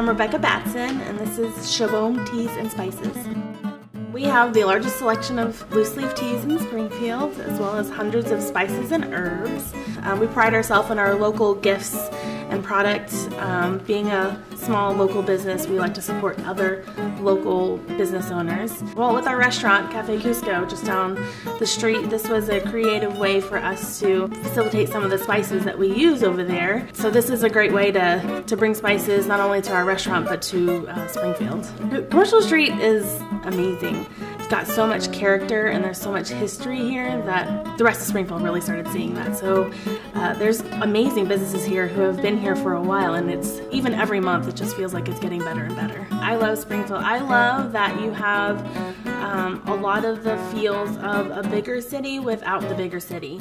I'm Rebecca Batson, and this is Chabom Teas and Spices. We have the largest selection of loose leaf teas in Springfield, as well as hundreds of spices and herbs. We pride ourselves on our local gifts and products. Being a small local business, we like to support other local business owners. Well, with our restaurant, Cafe Cusco, just down the street, this was a creative way for us to facilitate some of the spices that we use over there. So this is a great way to bring spices not only to our restaurant, but to Springfield. Commercial Street is amazing. It's got so much character and there's so much history here that the rest of Springfield really started seeing that. So there's amazing businesses here who have been here for a while, and it's even every month it just feels like it's getting better and better. I love Springfield. I love that you have a lot of the feels of a bigger city without the bigger city.